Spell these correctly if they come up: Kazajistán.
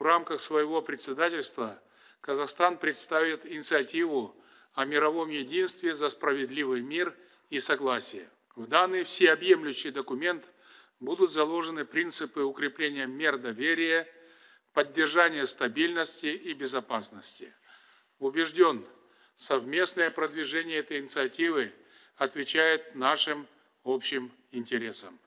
В рамках своего председательства Казахстан представит инициативу о мировом единстве за справедливый мир и согласие. В данный всеобъемлющий документ будут заложены принципы укрепления мер доверия, поддержания стабильности и безопасности. Убежден, совместное продвижение этой инициативы отвечает нашим общим интересам.